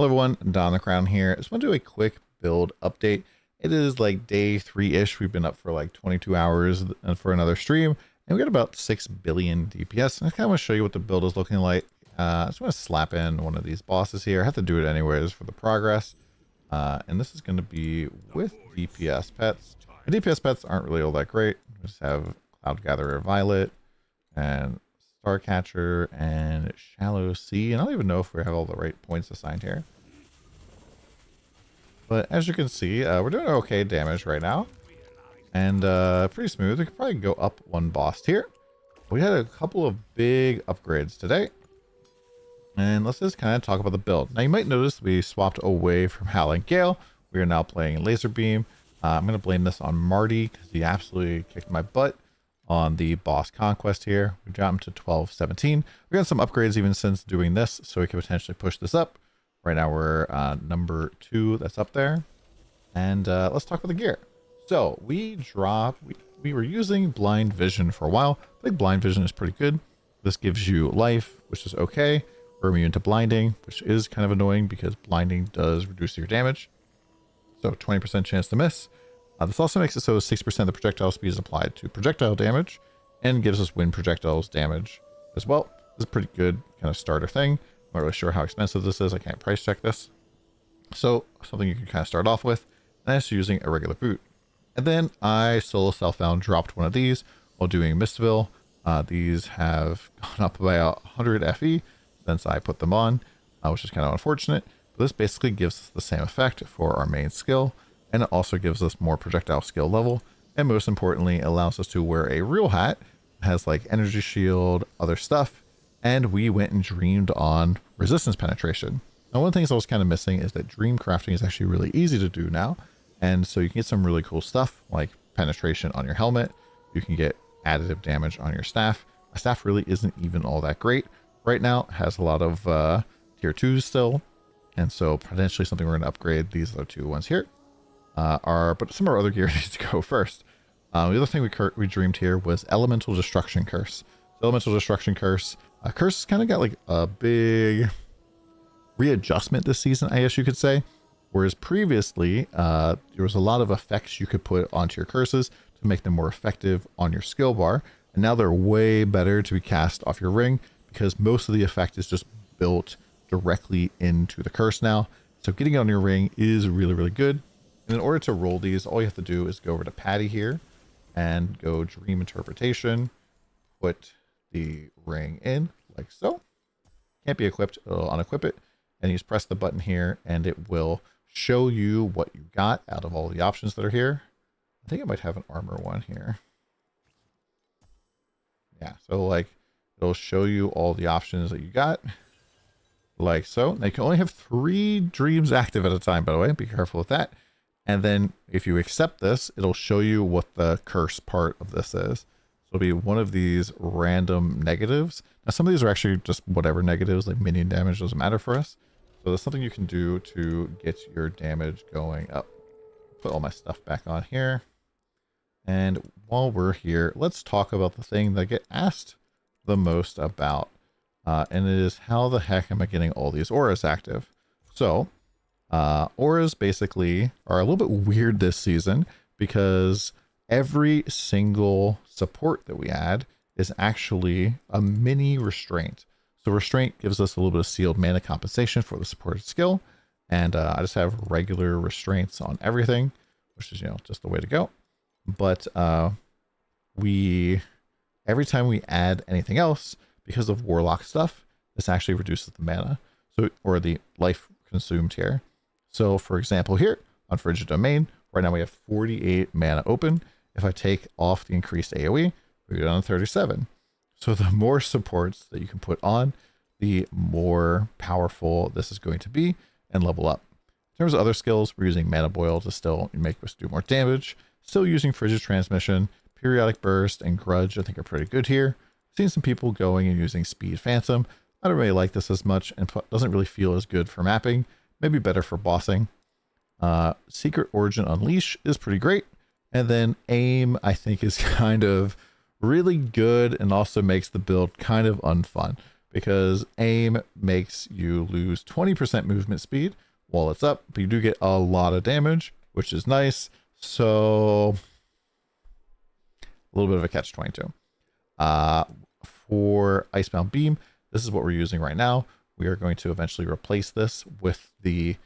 Hello everyone, Don the Crown here. I just want to do a quick build update. It is like day 3-ish. We've been up for like 22 hours for another stream, and we got about 6 billion DPS. And I kind of want to show you what the build is looking like. I just want to slap in one of these bosses here. I have to do it anyways for the progress. And this is going to be with DPS pets. The DPS pets aren't really all that great. We just have Cloud Gatherer Violet and Star Catcher and Shallow Sea, and I don't even know if we have all the right points assigned here. But as you can see, we're doing okay damage right now, and pretty smooth. We could probably go up one boss here. We had a couple of big upgrades today, and let's just kind of talk about the build. Now you might notice we swapped away from Hal and Gale. We are now playing Laser Beam. I'm going to blame this on Marty because he absolutely kicked my butt on the boss conquest here. We jumped to 1217. We got some upgrades even since doing this, so we could potentially push this up. Right now we're number 2, that's up there. And let's talk about the gear. So we were using blind vision for a while. I think blind vision is pretty good. This gives you life, which is okay. We're immune to blinding, which is kind of annoying because blinding does reduce your damage. So 20% chance to miss. This also makes it so 6% of the projectile speed is applied to projectile damage and gives us wind projectiles damage as well. This is a pretty good kind of starter thing. I'm not really sure how expensive this is. I can't price check this. So something you can kind of start off with. And that's using a regular boot. And then I solo self-found dropped one of these while doing Mistville. These have gone up by 100 FE since I put them on, which is kind of unfortunate. But this basically gives us the same effect for our main skill. And it also gives us more projectile skill level. And most importantly, allows us to wear a real hat. It has like energy shield, other stuff. And we went and dreamed on resistance penetration. Now, one of the things I was kind of missing is that dream crafting is actually really easy to do now. And so you can get some really cool stuff like penetration on your helmet. You can get additive damage on your staff. My staff really isn't even all that great right now. It has a lot of tier 2s still. And so potentially something we're going to upgrade these other two ones here. But some of our other gear needs to go first. The other thing we dreamed here was Elemental Destruction Curse. So Elemental Destruction Curse. Curse kind of got like a big readjustment this season, I guess you could say. Whereas previously, there was a lot of effects you could put onto your curses to make them more effective on your skill bar. And now they're way better to be cast off your ring because most of the effect is just built directly into the curse now. So getting it on your ring is really, really good. And in order to roll these, all you have to do is go over to Patty here and go Dream Interpretation, put the ring in like so. Can't be equipped, it'll unequip it. And you just press the button here and it will show you what you got out of all the options that are here. I think I might have an armor one here. Yeah, so like it'll show you all the options that you got. Like so. They can only have 3 dreams active at a time, by the way. Be careful with that. And then if you accept this, it'll show you what the curse part of this is. So it'll be one of these random negatives. Now, some of these are actually just whatever negatives, like minion damage doesn't matter for us. So there's something you can do to get your damage going up. Put all my stuff back on here. And while we're here, let's talk about the thing that I get asked the most about. And it is, how the heck am I getting all these auras active? So auras basically are a little bit weird this season because every single support that we add is actually a mini restraint. So restraint gives us a little bit of sealed mana compensation for the supported skill. And I just have regular restraints on everything, which is, you know, just the way to go. But every time we add anything else, because of warlock stuff, this actually reduces the mana, so, or the life consumed here. So for example, here on Frigid Domain, right now we have 48 mana open. If I take off the increased AoE, we go down to 37. So the more supports that you can put on, the more powerful this is going to be and level up. In terms of other skills, we're using Mana Boil to still make us do more damage. Still using Frigid Transmission, Periodic Burst, and Grudge I think are pretty good here. I've seen some people going and using Speed Phantom. I don't really like this as much and doesn't really feel as good for mapping. Maybe better for bossing. Secret Origin Unleash is pretty great. And then Aim, I think, is kind of really good and also makes the build kind of unfun. because aim makes you lose 20% movement speed while it's up, but you do get a lot of damage, which is nice. So a little bit of a catch-22. For Icebound Beam, this is what we're using right now. We are going to eventually replace this with the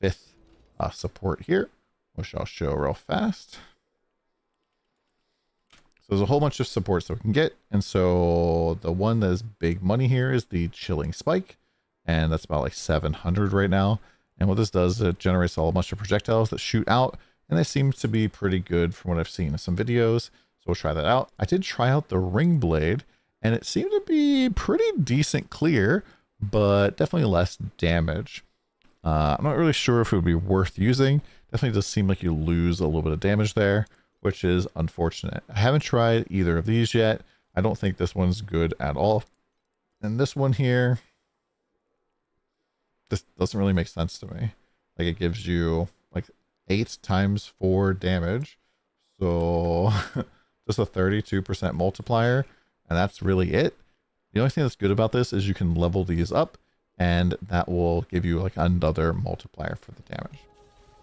fifth support here, which I'll show real fast. So there's a whole bunch of supports that we can get. And so the one that is big money here is the Chilling Spike. And that's about like 700 right now. And what this does is it generates a whole bunch of projectiles that shoot out. And they seem to be pretty good from what I've seen in some videos. So we'll try that out. I did try out the Ring Blade, and it seemed to be pretty decent clear, but definitely less damage. I'm not really sure if it would be worth using. Definitely does seem like you lose a little bit of damage there, which is unfortunate. I haven't tried either of these yet. I don't think this one's good at all. And this one here, this doesn't really make sense to me. Like, it gives you like 8 times 4 damage. So just a 32% multiplier. And that's really it. The only thing that's good about this is you can level these up, and that will give you like another multiplier for the damage.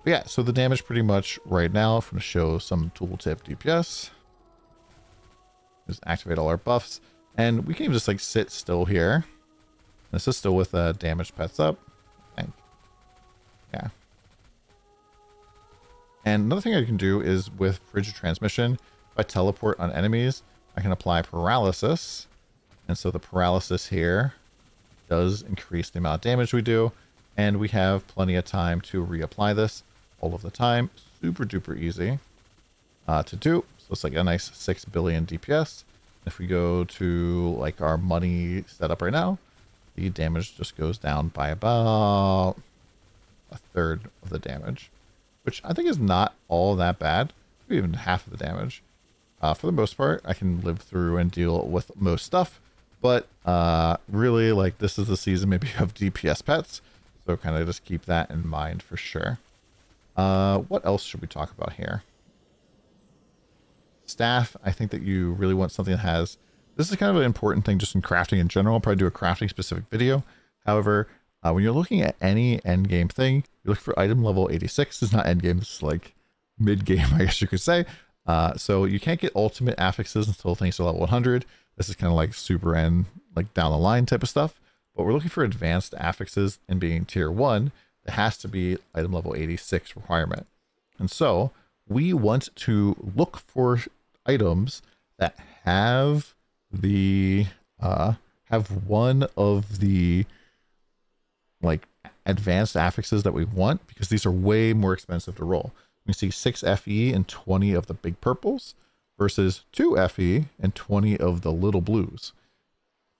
But yeah, so the damage pretty much right now, if I'm going to show some tooltip DPS, just activate all our buffs, and we can even just like sit still here. This is still with damage pets up, I think. Yeah. And another thing I can do is with Frigid Transmission, if I teleport on enemies, I can apply Paralysis. And so the Paralysis here does increase the amount of damage we do. And we have plenty of time to reapply this all of the time. Super duper easy to do. So it's like a nice 6 billion DPS. If we go to like our money setup right now, the damage just goes down by about 1/3 of the damage, which I think is not all that bad. Maybe even half of the damage. For the most part, I can live through and deal with most stuff, but really, like, this is the season maybe of DPS pets, so kind of just keep that in mind for sure. What else should we talk about here? Staff, I think that you really want something that has, this is kind of an important thing just in crafting in general. I'll probably do a crafting specific video. However, when you're looking at any end game thing, you look for item level 86. It's not end game, it's like mid game, I guess you could say. So you can't get ultimate affixes until things are level 100. This is kind of like super end, like down the line type of stuff, but we're looking for advanced affixes, and being tier 1, it has to be item level 86 requirement. And so we want to look for items that have the, have one of the like advanced affixes that we want, because these are way more expensive to roll. We see 6 FE and 20 of the big purples versus 2 FE and 20 of the little blues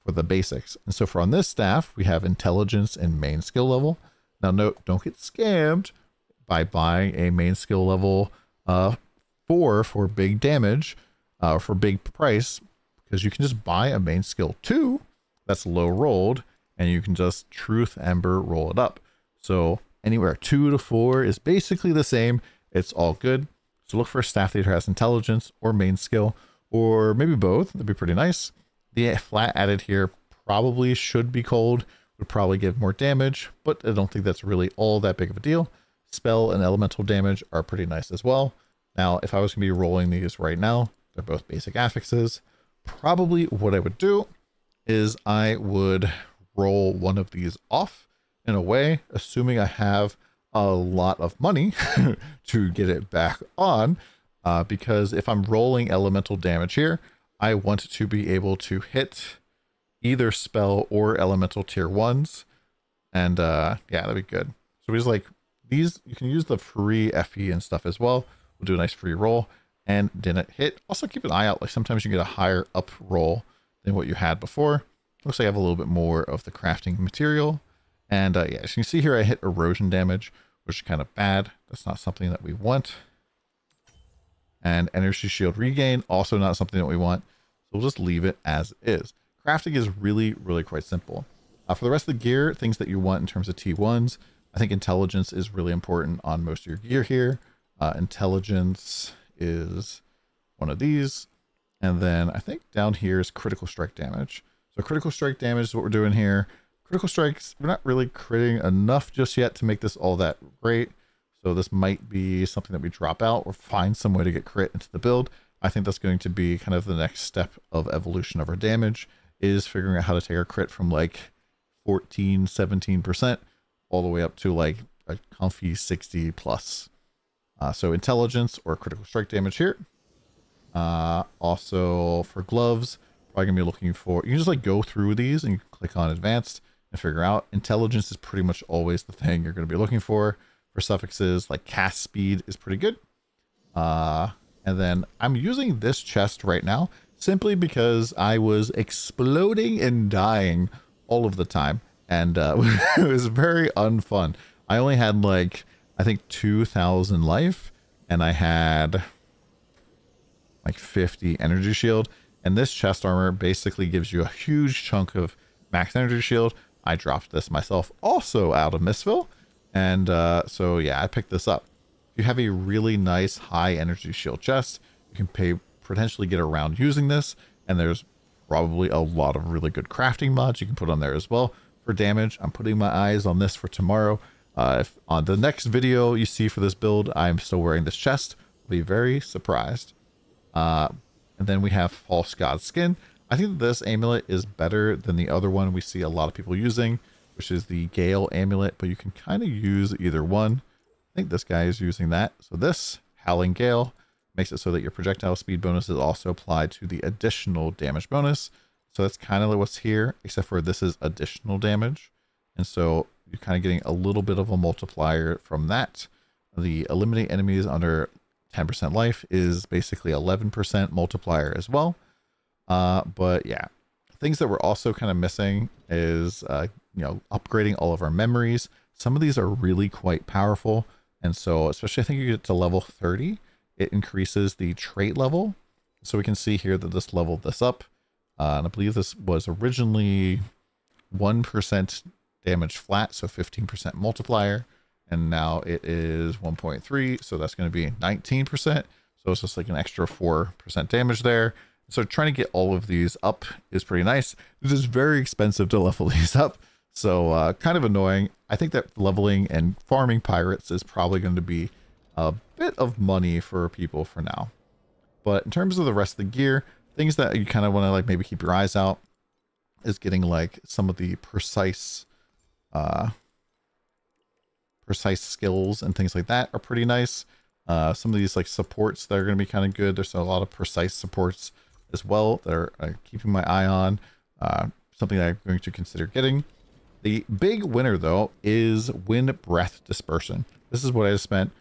for the basics. And so for on this staff, we have intelligence and main skill level. Now note, don't get scammed by buying a main skill level 4 for big damage for big price, because you can just buy a main skill 2 that's low rolled, and you can just Truth Ember roll it up. So anywhere 2 to 4 is basically the same. It's all good. So look for a staff that has intelligence or main skill, or maybe both. That'd be pretty nice. The flat added here probably should be cold, would probably give more damage, but I don't think that's really all that big of a deal. Spell and elemental damage are pretty nice as well. Now, if I was gonna be rolling these right now, they're both basic affixes. Probably what I would do is I would roll one of these off in a way, assuming I have a lot of money to get it back on, because if I'm rolling elemental damage here, I want to be able to hit either spell or elemental tier 1s, and yeah, that'd be good. So we just like these, you can use the free FE and stuff as well. We'll do a nice free roll, and didn't hit. Also keep an eye out, like sometimes you get a higher up roll than what you had before. Looks like I have a little bit more of the crafting material, and yeah, as you can see here, I hit erosion damage, which is kind of bad. That's not something that we want. And energy shield regain, also not something that we want. So we'll just leave it as is. Crafting is really, really quite simple. For the rest of the gear, things that you want in terms of T1s, I think intelligence is really important on most of your gear here. Intelligence is one of these. And then I think down here is critical strike damage. So critical strike damage is what we're doing here. Critical strikes, we're not really critting enough just yet to make this all that great. So this might be something that we drop out or find some way to get crit into the build. I think that's going to be kind of the next step of evolution of our damage, is figuring out how to take our crit from like 14, 17% all the way up to like a comfy 60 plus. So intelligence or critical strike damage here. Also for gloves, probably gonna be looking for, you can just like go through these and you can click on advanced and figure out. Intelligence is pretty much always the thing you're gonna be looking for. For suffixes, like cast speed is pretty good. And then I'm using this chest right now simply because I was exploding and dying all of the time. And it was very unfun. I only had like, I think 2,000 life, and I had like 50 energy shield. And this chest armor basically gives you a huge chunk of max energy shield. I dropped this myself also out of Mistville. And so yeah, I picked this up. If you have a really nice high energy shield chest, you can potentially get around using this. And there's probably a lot of really good crafting mods you can put on there as well for damage. I'm putting my eyes on this for tomorrow. If on the next video you see for this build, I'm still wearing this chest, I'll be very surprised. And then we have False God skin. I think this amulet is better than the other one we see a lot of people using, which is the Gale amulet, but you can kind of use either one. I think this guy is using that. So this Howling Gale makes it so that your projectile speed bonus is also applied to the additional damage bonus. So that's kind of what's here, except for this is additional damage. And so you're kind of getting a little bit of a multiplier from that. The eliminate enemies under 10% life is basically 11% multiplier as well. But yeah, things that we're also kind of missing is, you know, upgrading all of our memories. Some of these are really quite powerful. And so, especially I think you get to level 30, it increases the trait level. So we can see here that this leveled this up. And I believe this was originally 1% damage flat, so 15% multiplier. And now it is 1.3, so that's going to be 19%. So it's just like an extra 4% damage there. So trying to get all of these up is pretty nice. It is very expensive to level these up, so kind of annoying. I think that leveling and farming pirates is probably going to be a bit of money for people for now. But in terms of the rest of the gear, things that you kind of want to like maybe keep your eyes out is getting like some of the precise skills and things like that are pretty nice. Some of these like supports that are going to be kind of good. There's a lot of precise supports as well that are keeping my eye on. Something that I'm going to consider getting. The big winner though is wind breath dispersion. This is what I spent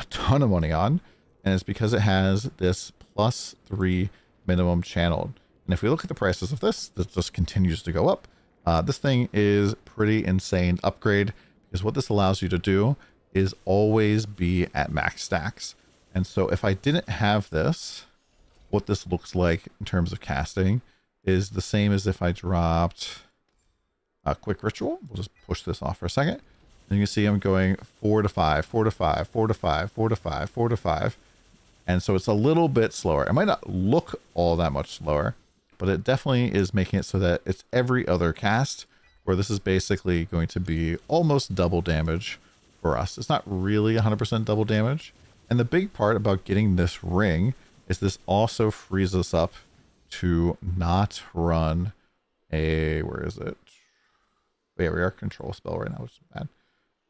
a ton of money on, and it's because it has this +3 minimum channeled. And if we look at the prices of this, this just continues to go up. This thing is pretty insane upgrade, because what this allows you to do is always be at max stacks. And so if I didn't have this, what this looks like in terms of casting is the same as if I dropped a quick ritual. We'll just push this off for a second. And you can see I'm going 4 to 5, 4 to 5, 4 to 5, 4 to 5, 4 to 5. And so it's a little bit slower. It might not look all that much slower, but it definitely is making it so that it's every other cast, where this is basically going to be almost double damage for us. It's not really 100% double damage. And the big part about getting this ring is this also frees us up to not run a, where is it? Oh, yeah, we are control spell right now, which is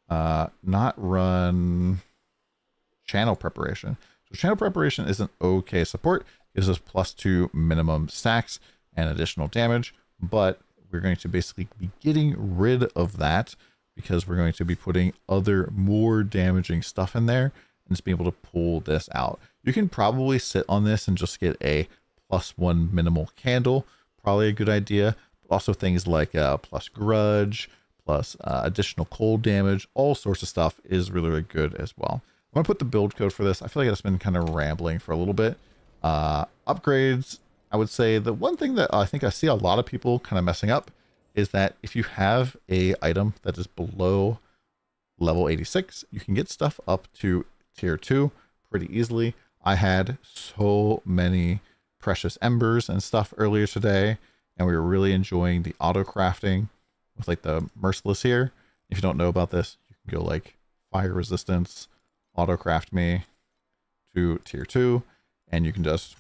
bad. Not run channel preparation. So channel preparation is an okay support. It gives us +2 minimum stacks and additional damage, but we're going to basically be getting rid of that, because we're going to be putting other more damaging stuff in there and just be able to pull this out. You can probably sit on this and just get a +1 minimal candle, probably a good idea. Also things like plus grudge, plus additional cold damage, all sorts of stuff is really, really good as well. I'm gonna put the build code for this. I feel like I've been kind of rambling for a little bit. Upgrades, I would say the one thing that I think I see a lot of people kind of messing up is that if you have a item that is below level 86, you can get stuff up to tier 2 pretty easily. I had so many precious embers and stuff earlier today, and we were really enjoying the auto crafting with like the merciless here. If you don't know about this, you can go like fire resistance, auto craft me to tier 2, and you can just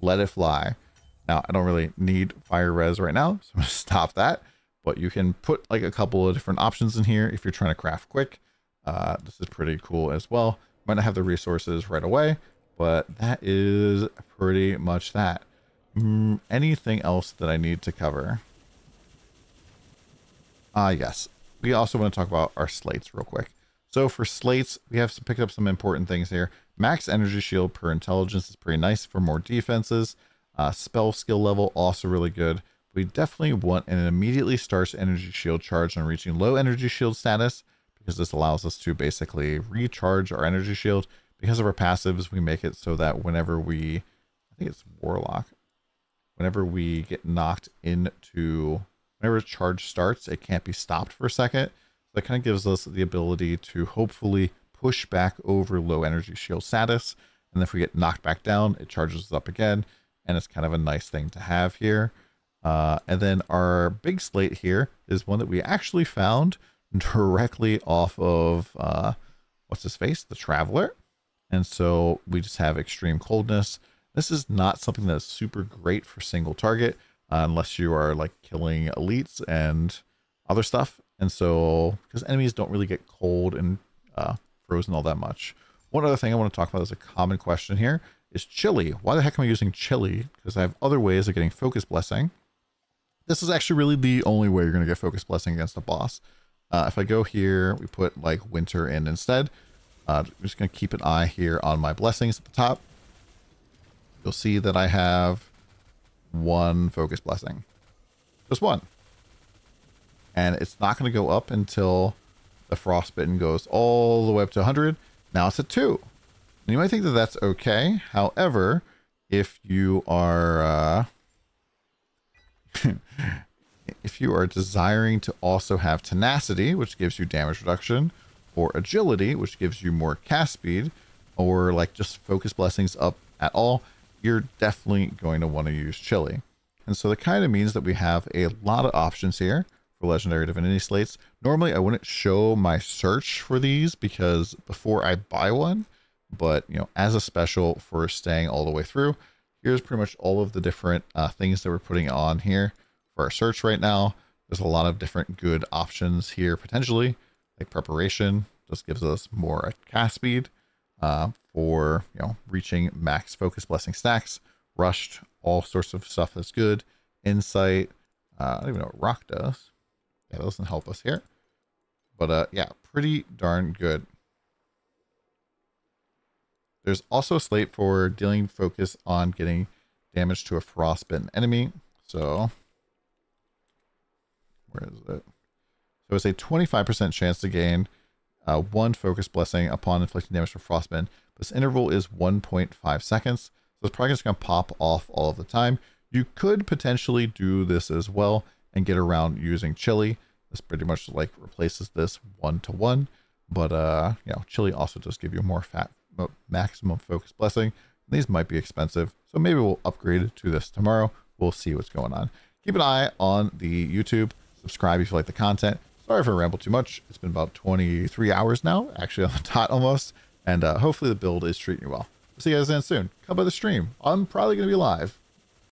let it fly. Now, I don't really need fire res right now, so I'm gonna stop that, but you can put like a couple of different options in here if you're trying to craft quick. This is pretty cool as well. Might not have the resources right away, but that is pretty much that. Anything else that I need to cover? Yes, we also want to talk about our slates real quick. So for slates, we have picked up some important things here. Max energy shield per intelligence is pretty nice for more defenses. Spell skill level also really good. We definitely want an immediately starts energy shield charge on reaching low energy shield status, because this allows us to basically recharge our energy shield. Because of our passives, we make it so that whenever we, I think it's Warlock, whenever we get knocked into, whenever charge starts, it can't be stopped for a second. So that kind of gives us the ability to hopefully push back over low energy shield status. And if we get knocked back down, it charges us up again. And it's kind of a nice thing to have here. And then our big slate here is one that we actually found directly off of, what's his face? The Traveler. And so we just have extreme coldness. This is not something that's super great for single target, unless you are like killing elites and other stuff. And so, because enemies don't really get cold and frozen all that much. One other thing I want to talk about is a common question here. Is chili. Why the heck am I using chili? Because I have other ways of getting focus blessing. This is actually really the only way you're going to get focus blessing against the boss. If I go here, we put like winter in instead. I'm just going to keep an eye here on my blessings at the top. You'll see that I have one focus blessing. Just one. And it's not going to go up until the frostbitten goes all the way up to 100. Now it's at 2. And you might think that that's okay. However, if you are if you are desiring to also have tenacity, which gives you damage reduction, or agility, which gives you more cast speed, or like just focus blessings up at all, you're definitely going to want to use chili. And so that kind of means that we have a lot of options here for legendary divinity slates. Normally, I wouldn't show my search for these because before I buy one. But, you know, as a special for staying all the way through, here's pretty much all of the different things that we're putting on here for our search right now. There's a lot of different good options here, potentially, like preparation just gives us more cast speed for, you know, reaching max focus blessing stacks, rushed, all sorts of stuff that's good, insight. I don't even know what rock does. Yeah, that doesn't help us here. But yeah, pretty darn good. There's also a slate for dealing focus on getting damage to a frostbitten enemy. So, where is it? So it's a 25% chance to gain one focus blessing upon inflicting damage from frostbitten. This interval is 1.5 seconds. So it's probably just going to pop off all of the time. You could potentially do this as well and get around using chili. This pretty much like replaces this 1-to-1. But, you know, chili also does give you more fat. Maximum focus blessing. These might be expensive, so maybe we'll upgrade to this tomorrow. We'll see what's going on. Keep an eye on the YouTube. Subscribe if you like the content. Sorry if I ramble too much. It's been about 23 hours now, actually on the dot almost, and hopefully the build is treating you well. We'll see you guys again soon. Come by the stream. I'm probably going to be live.